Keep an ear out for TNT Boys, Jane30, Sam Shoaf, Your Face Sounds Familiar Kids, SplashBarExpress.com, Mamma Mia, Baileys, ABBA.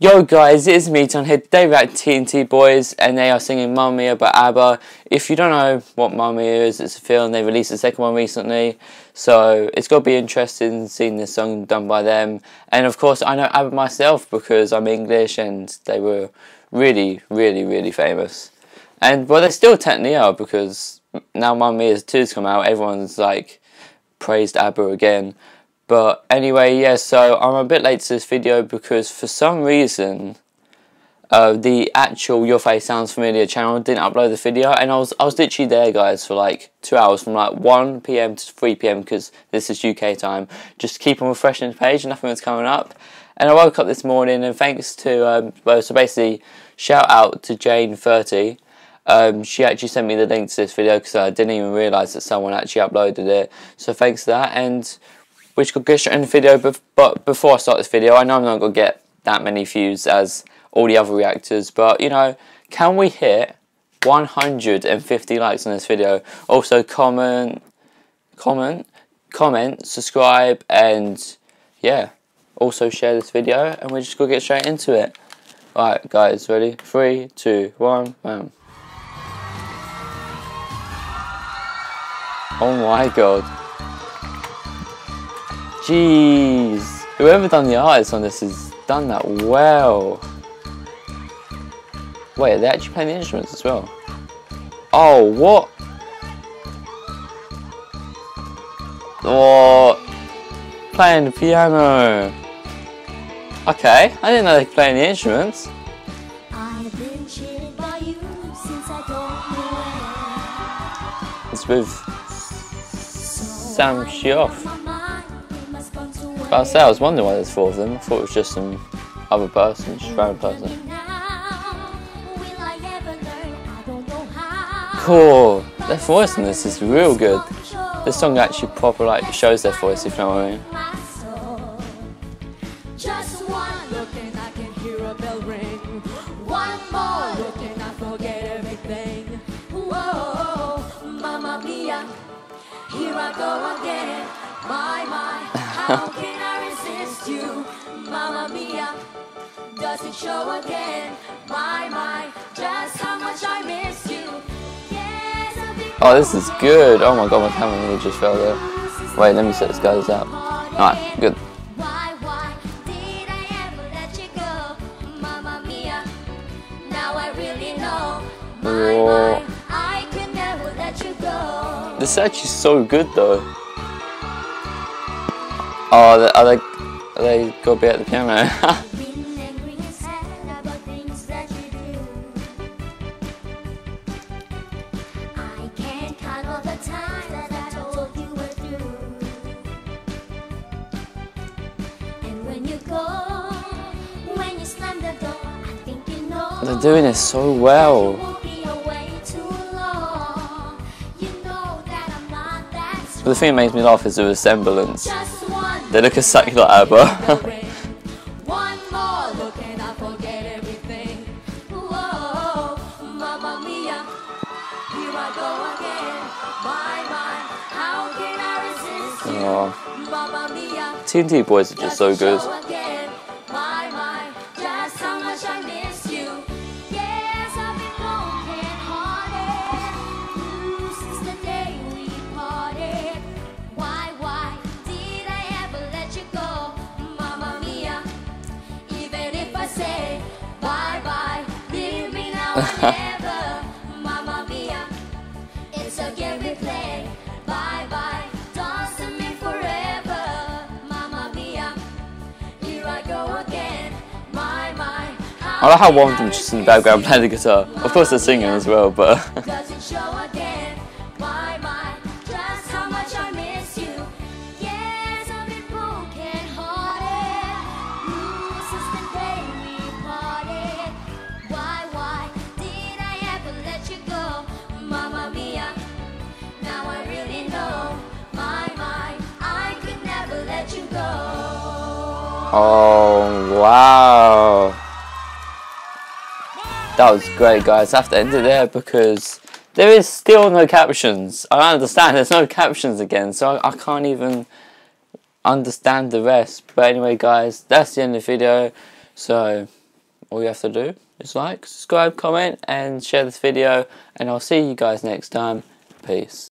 Yo guys, it's me Ton here. Today we're at TNT Boys and they are singing Mamma Mia by ABBA. If you don't know what Mamma Mia is, it's a film. They released the second one recently, so it's going to be interesting seeing this song done by them. And of course I know ABBA myself because I'm English and they were really famous. And well, they still technically are, because now Mamma Mia 2's come out, everyone's like praised ABBA again. But anyway, yeah, so I'm a bit late to this video because for some reason the actual Your Face Sounds Familiar channel didn't upload the video, and I was literally there, guys, for like 2 hours, from like 1 PM to 3 PM, because this is UK time. Just keep on refreshing the page, nothing was coming up. And I woke up this morning, and thanks to so basically shout out to Jane30. She actually sent me the link to this video because I didn't even realise that someone actually uploaded it. So thanks for that, and which could get straight in the video, but before I start this video, I know I'm not going to get that many views as all the other reactors, but you know, can we hit 150 likes on this video? Also comment, subscribe, and yeah, also share this video, and we're just going to get straight into it. Alright guys, ready? 3, 2, 1, bam. Oh my god. Jeez, whoever done the artist on this has done that well. Wait, are they actually playing the instruments as well? Oh, what? Oh, playing the piano. Okay, I didn't know they were playing the instruments. I've been cheated by you since I don't know. It's with Sam Shoaf. But I say, I was wondering why there's 4 of them. I thought it was just some other person, just a random person. Cool. Their voice in this is real good. This song actually proper like shows their voice, if you know what I mean. Here I go again. How can I resist you, Mamma Mia? Does it show again, my, just how much I miss you? Yes, oh, this is good. Oh my god, my camera really just fell there. Wait, let me set this guy's up. Alright, good. Why did I ever let you go, Mamma Mia? Now I really know, my, I can never let you go. This is actually so good though. Oh, are they gonna be at the piano? They're doing this so well. But the thing that makes me laugh is the resemblance. They look exactly like ABBA. One more look and I forget everything. Whoa, Mamma Mia, here I go again. My, how can I resist you, Mamma Mia? TNT Boys are just so good. My, just how much I miss you. Yes, I've been broken hearted since the day we parted. Mamma Mia, it's a game we play. Bye bye, dance to me forever. Mamma Mia, here I go again. My, I like how one of them just in the background playing the guitar. Of course they're singing as well, but does it show again? My, just how much I miss you. Yes, I've been broken hearted since the day we parted. Why did I ever let you go, Mamma Mia? Now I really know, my, I could never let you go. Oh wow, that was great, guys. I have to end it there because there is still no captions. I understand there's no captions again, so I can't even understand the rest. But anyway, guys, that's the end of the video. So all you have to do is like, subscribe, comment and share this video, and I'll see you guys next time. Peace.